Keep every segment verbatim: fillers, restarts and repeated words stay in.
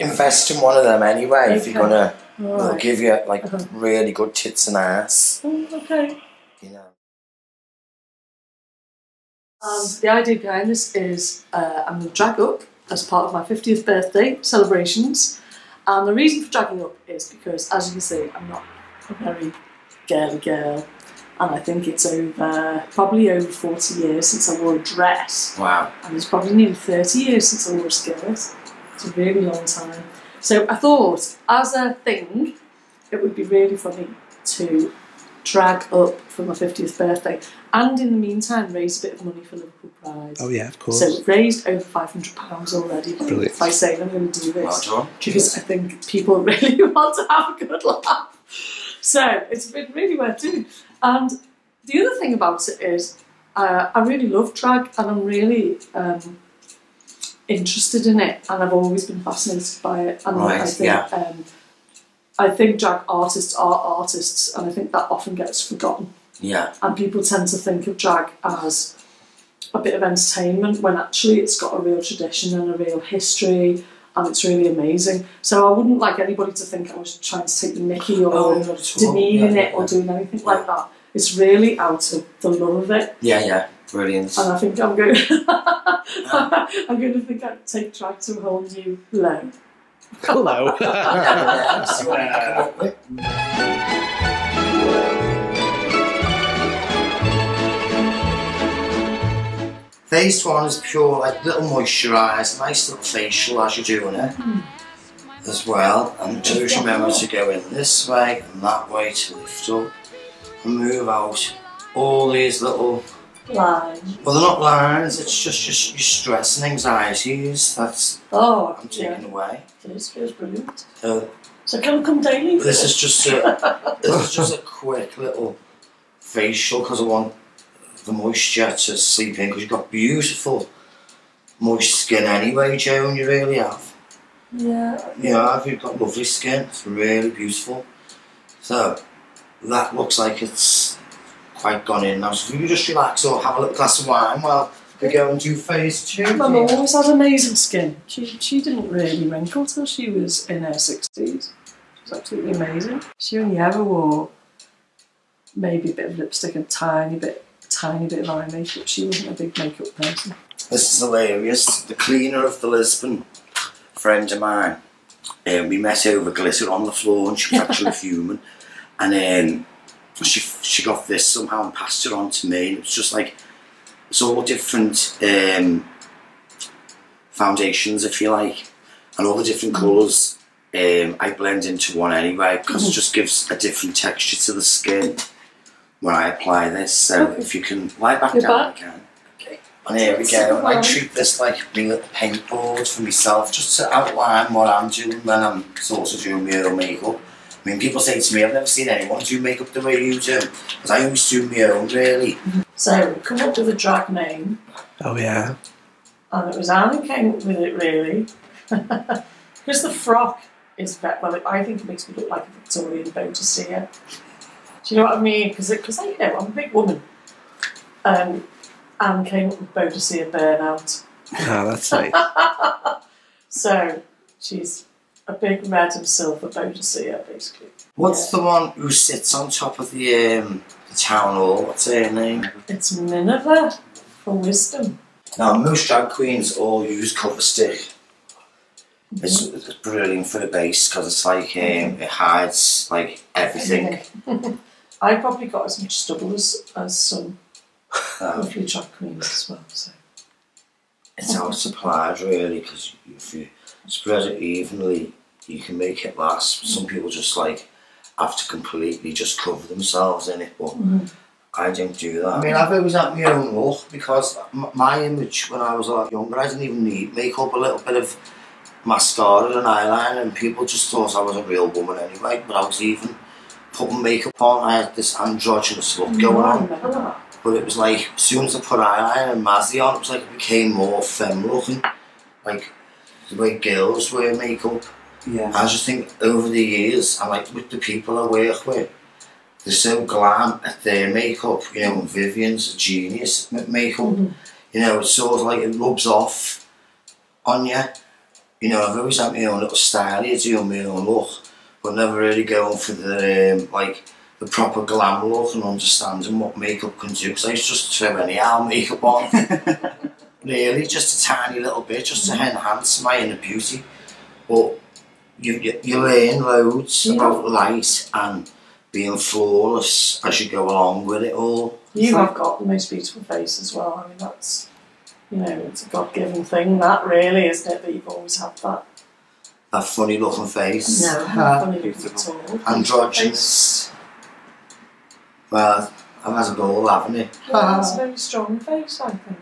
Invest in one of them anyway, okay. If you're gonna, right. They'll give you like uh-huh. really good tits and ass. Mm, okay. You know. Um, the idea behind this is uh, I'm gonna drag up as part of my fiftieth birthday celebrations, and the reason for dragging up is because, as you can see, I'm not a very girly girl, and I think it's over probably over forty years since I wore a dress. Wow. And it's probably nearly thirty years since I wore a skirt. It's a really long time. So I thought, as a thing, it would be really funny to drag up for my fiftieth birthday and in the meantime raise a bit of money for Liverpool Pride. Oh yeah, of course. So it raised over five hundred pounds already. Brilliant. If I say I'm going to do this. Well done. Because I think people really want to have a good laugh. So it's been really worth doing. And the other thing about it is uh, I really love drag and I'm really... Um, interested in it, and I've always been fascinated by it. And right, I think yeah. um, I think drag artists are artists, and I think that often gets forgotten. Yeah. And people tend to think of drag as a bit of entertainment when actually it's got a real tradition and a real history, and it's really amazing. So I wouldn't like anybody to think I was trying to take the mickey or oh, demeaning yeah, it yeah. or doing anything yeah. like that. It's really out of the love of it. Yeah, yeah. Brilliant. And I think I'm going I'm going to think I'd take drag to a whole new low. Hello. Hello. This one is pure, like little moisturised, nice little facial as you're doing it mm. as well. And do remember to go in this way and that way to lift up and move out all these little lines. Well, they're not lines, it's just, just your stress and anxieties that's oh, I'm taking yeah. away. This feels brilliant. Uh, so can we come daily? This is just a, this is just a quick little facial because I want the moisture to seep in because you've got beautiful moist skin anyway, Joan, you really have. Yeah. You know, you've got lovely skin, it's really beautiful. So, that looks like it's quite gone in now, so if you just relax or have a little glass of wine while we go and do phase two. Mum always had amazing skin. She, she didn't really wrinkle till she was in her sixties. She was absolutely amazing. She only ever wore maybe a bit of lipstick and tiny bit, tiny bit of eye makeup. She wasn't a big makeup person. This is hilarious. The cleaner of the Lisbon, a friend of mine, um, we met over glitter on the floor and she was actually fuming. And then um, She, she got this somehow and passed it on to me. It was just like, it's all different um, foundations, if you like, and all the different mm. colours um, I blend into one anyway because mm. it just gives a different texture to the skin when I apply this. So okay. if you can lie back You're down back. again. Okay. And here we go. I treat this like a little paintboard for myself just to outline what I'm doing when I'm sort of doing my own makeup. I mean, people say to me, I've never seen anyone do makeup the way you do, because I always do my own, really. So, come up with a drag name. Oh, yeah. And it was Anne who came up with it, really. Because the frock is, well, I think it makes me look like a Victorian Boadicea. Do you know what I mean? Because, you know, I'm a big woman. Um, Anne came up with Boadicea Burnout. Oh, that's nice. So, she's... a big red and silver Boadicea, basically. What's yeah. the one who sits on top of the, um, the town hall? What's her name? It's Minerva from Wisdom. Now, most drag queens all use cover stick. Mm-hmm. it's, it's brilliant for the base because it's like um, it hides like everything. I probably got as much stubble as, as some um, lovely drag queens as well. So it's out supplied really because if you spread it evenly, you can make it last. Some people just like have to completely just cover themselves in it, but mm. I don't do that. I mean, I've always had my own look because my image when I was a lot younger, I didn't even need makeup, a little bit of mascara and eyeliner, and people just thought I was a real woman anyway. But I was even putting makeup on, I had this androgynous look going on. But it was like, as soon as I put eyeliner and Mazzy on, it was like it became more femme looking. Like, the way girls wear makeup. Yeah. I just think over the years, I like with the people I work with, they're so glam at their makeup, you know, and Vivian's a genius at makeup. Mm-hmm. You know, it's sort of like it rubs off on you. You know, I've always had my own little style here, doing my own look, but never really going for the um, like the proper glam look and understanding what makeup can do, because I used to just throw anyhow makeup on. Really, just a tiny little bit, just to enhance my inner beauty. But you, you, you learn loads yeah. about light and being flawless as you go along with it all. You have got the most beautiful face as well. I mean, that's, you know, it's a God-given thing, that really, isn't it, that you've always had that? That funny-looking face. No, uh, funny-looking at all. Androgynous. Well, I've had a goal, haven't I? Well, that's a very strong face, I think.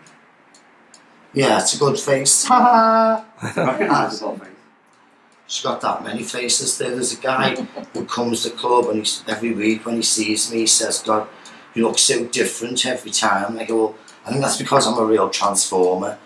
Yeah, it's a good face. Ha ha! She's got that many faces there. There's a guy who comes to the club and he's, every week when he sees me, he says, God, you look so different every time. I go, well, I think that's because I'm a real transformer.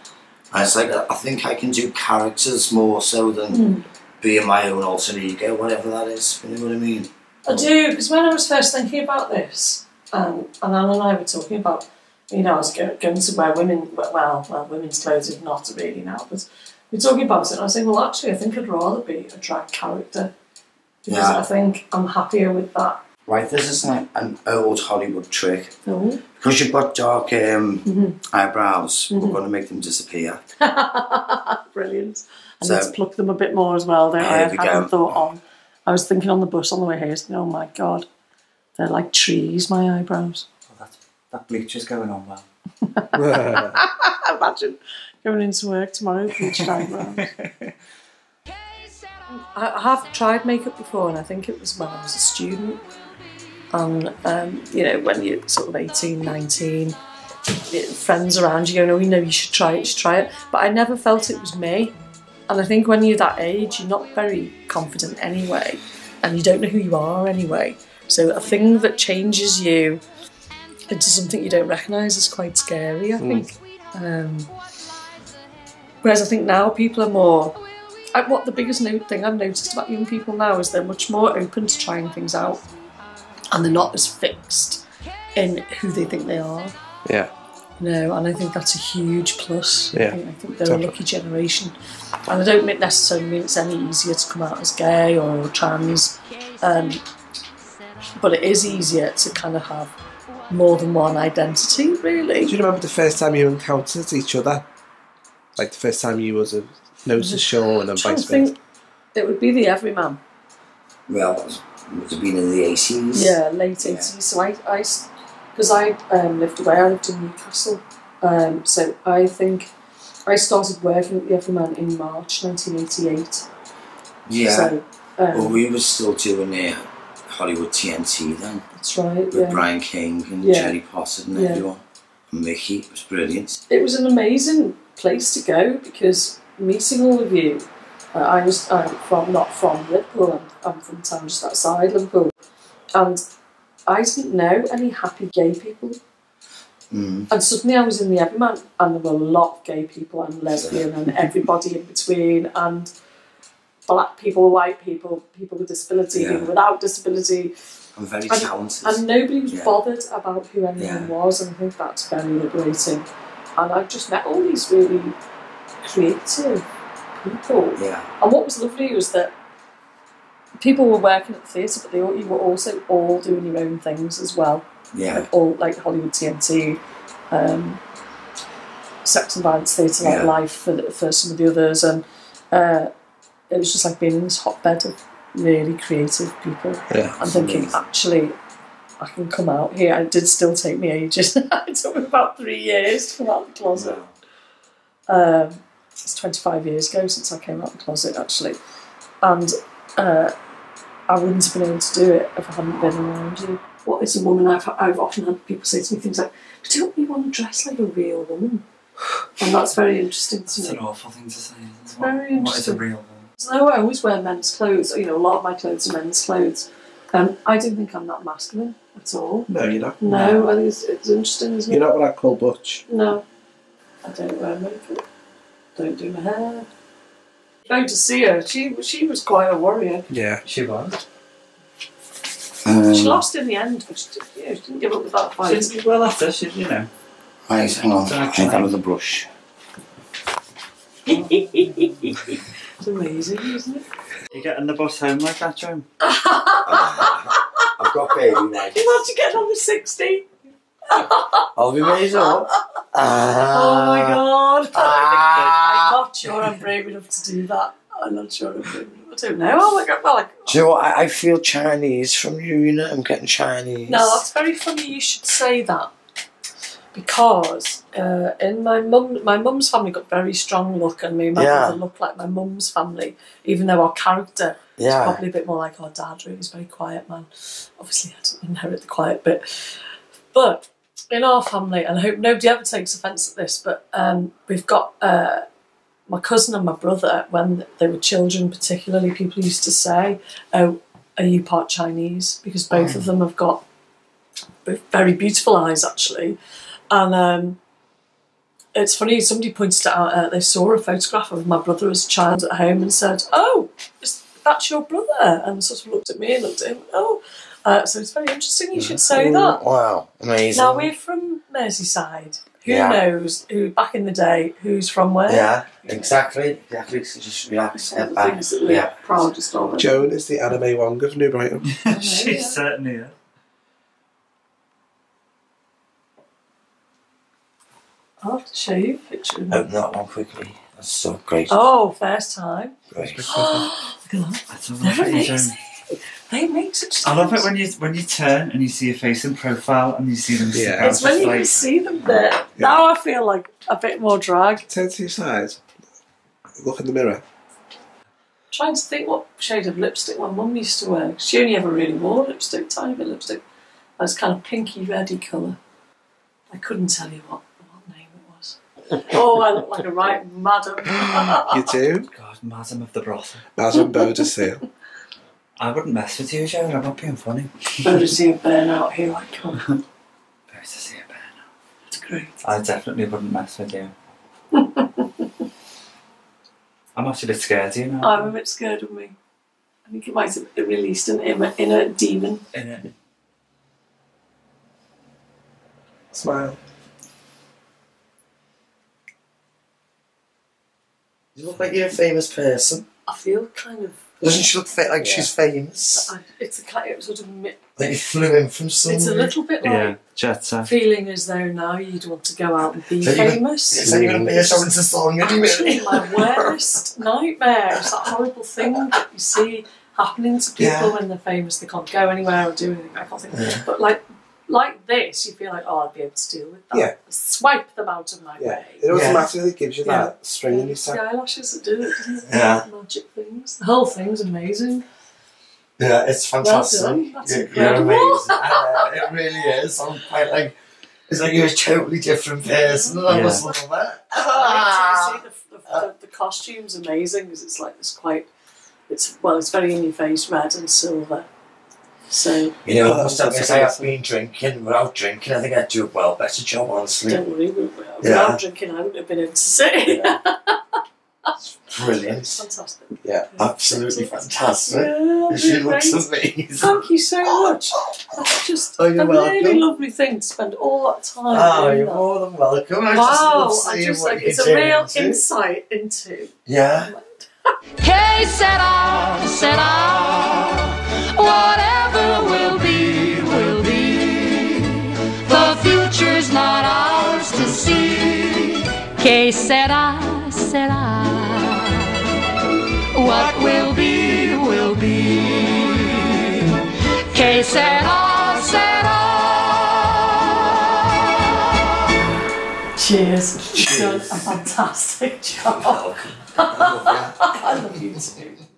And it's like, I think I can do characters more so than mm. being my own alter ego, whatever that is. You know what I mean? I do, because when I was first thinking about this, um, and Alan and I were talking about, you know, I was going to wear women, well, well, women's clothes, if not really now, but we were talking about it, and I was saying, well, actually, I think I'd rather be a drag character, because yeah. I think I'm happier with that. Right, this is like an old Hollywood trick. Oh. Because you've got dark um, mm-hmm. eyebrows, mm-hmm. we're going to make them disappear. Brilliant. And so, let's pluck them a bit more as well, don't I? I hadn't thought on. I was thinking on the bus on the way here, oh my God, they're like trees, my eyebrows. Oh, that's, that bleacher's going on well. Imagine going into work tomorrow with bleached eyebrows. I have tried makeup before, and I think it was when I was a student. And, um, you know, when you're sort of eighteen, nineteen, friends around you going, oh, you know, you should try it, you should try it. But I never felt it was me. And I think when you're that age, you're not very confident anyway, and you don't know who you are anyway. So a thing that changes you into something you don't recognise is quite scary, I think. Mm. Um, whereas I think now people are more... I, what the biggest no thing I've noticed about young people now is they're much more open to trying things out, and they're not as fixed in who they think they are. Yeah. No, and I think that's a huge plus. Yeah, I think, I think they're definitely a lucky generation. And I don't necessarily mean it's any easier to come out as gay or trans, um, but it is easier to kind of have more than one identity, really. Do you remember the first time you encountered each other? Like the first time you was a nose to shore and then vice versa? It would be the Everyman. Well, it would have been in the eighties. Yeah, late yeah. eighties. So I... I Because I um, lived away, I lived in Newcastle, um, so I think I started working at the Everyman in March nineteen eighty-eight. Yeah, so, um, well we were still doing uh, Hollywood T N T then. That's right, with yeah. Brian King and yeah. Jerry Potter and yeah. everyone, and Mickey, it was brilliant. It was an amazing place to go, because meeting all of you, uh, I was, I'm from, not from Liverpool, I'm, I'm from town just outside Liverpool, and I didn't know any happy gay people, mm. and suddenly I was in the Everyman, and there were a lot of gay people and lesbian and everybody in between, and black people, white people, people with disability, yeah. people without disability. I'm very and, talented. And nobody was yeah. bothered about who anyone yeah. was, and I think that's very liberating. And I've just met all these really creative people. Yeah. And what was lovely was that people were working at the theatre, but they all, you were also all doing your own things as well. Yeah. Like all like Hollywood T N T, um, Sex and Violence Theatre, like yeah. Life for, for some of the others, and uh, it was just like being in this hotbed of really creative people. Yeah. I'm thinking, amazing. Actually, I can come out here. It did still take me ages. It took me about three years to come out of the closet. Wow. Um, it's twenty-five years ago since I came out of the closet, actually, and. Uh, I wouldn't have been able to do it if I hadn't been around you. What is a woman? I've, I've often had people say to me things like, but don't you want to dress like a real woman? And that's very interesting to that's me. That's an awful thing to say, isn't it? It's what, very interesting. What is a real woman? So I always wear men's clothes. You know, a lot of my clothes are men's clothes. Um, I don't think I'm that masculine at all. No, you're not. No, no. I think it's, it's interesting, isn't you're it? You're not what I call butch. No. I don't wear makeup. Don't do my hair. Go to see her. She she was quite a warrior. Yeah, she was. Um, she lost in the end, but she, did, yeah, she didn't give up with that fight. She did well after, she, you know. Right, hang on. Take that with a brush. It's amazing, isn't it? You're getting the bus home like that, Joan? I've got baby legs. You want to get on the sixty? I'll be made up. Oh my God. I'm not sure I'm brave enough to do that. I'm not sure I'm brave enough. I don't know. Oh my God. Well, like, oh. Do you know what? I, I feel Chinese from you, you know? I'm getting Chinese. No, that's very funny you should say that. Because uh, in my mum, my mum's family got very strong look, and me, my yeah. mother looked like my mum's family, even though our character yeah. is probably a bit more like our dad. Really, he's a very quiet man. Obviously, I didn't inherit the quiet bit, but in our family, and I hope nobody ever takes offence at this, but um, we've got uh, my cousin and my brother. When they were children, particularly, people used to say, "Oh, are you part Chinese?" Because both mm. of them have got very beautiful eyes, actually. And um, it's funny, somebody pointed out, uh, they saw a photograph of my brother as a child at home and said, oh, is, that's your brother? And sort of looked at me and looked at him, oh. Uh, so it's very interesting, you should say that. Wow, amazing. Now, we're from Merseyside. Who yeah. knows, who back in the day, who's from where? Yeah, exactly. Exactly, just react. One of the things that we're yeah. proudest of. Joan is the anime Wong of New Brighton. She yeah. certainly is. I'll have to show you a picture. Open that one quickly. That's so great. Oh, first time. Great. Look at that. They're amazing. They make such sounds. I love it when you when you turn and you see your face in profile and you see them. Yeah. It's when you like, see them there. Yeah. Now I feel like a bit more drag. Turn to your side. Look in the mirror. I'm trying to think what shade of lipstick my mum used to wear. She only ever really wore lipstick, tiny bit of lipstick. That was kind of pinky reddy colour. I couldn't tell you what. Oh, I look like a right madam. You do? God, madam of the brothel. Madam Boadicea. I wouldn't mess with you, Joe. I'm not being funny. Boadicea Burnout, here I come. Boadicea Burnout. It's great. I definitely wouldn't mess with you. I'm actually a bit scared, you know. I'm a bit scared of me. I think it might have released an inner, inner demon. Inner. Smile. You look like you're a famous person. I feel kind of... Doesn't she look fa like yeah. she's famous? I, it's a kind of sort of... Like you flew in from somewhere. It's a little bit like yeah, jet set. Feeling as though now you'd want to go out and be so famous. Gonna, so you're going to be a show into song anyway. Actually, my worst nightmare is that horrible thing that you see happening to people yeah. when they're famous. They can't go anywhere or do anything. I can't think. Yeah. But like... Like this, you feel like, oh, I'll be able to deal with that. Yeah. Swipe them out of my yeah. way. It automatically yeah. gives you that yeah. string in your side. The eyelashes that do it, doesn't yeah. it? Magic things. The whole thing's amazing. Yeah, it's fantastic. Well done. That's you're, incredible. You're amazing. uh, it really is. I'm quite like, it's like you're a totally different person. Yeah. I was looking at that. You see, the, the, the, the costume's amazing because it's like this quite, it's well, it's very in your face, red and silver. So, you know, um, I guess I have been drinking. Without drinking, I think I'd do a well better job, honestly. Don't worry, without yeah. drinking, I wouldn't have been able to say. Yeah. Brilliant. It's fantastic. Yeah, yeah. absolutely fantastic. fantastic. Yeah, she looks amazing. Thank you so much. That's just oh, a welcome. really lovely thing to spend all that time. Oh, you're that. more than welcome. I wow, just love I just like it's a real into. insight into. Yeah. Hey, set off, set off, whatever. Que sera, sera. What will be, will be. Que sera, sera. Cheers. Cheers. You've done a fantastic job. I love you. I love you too.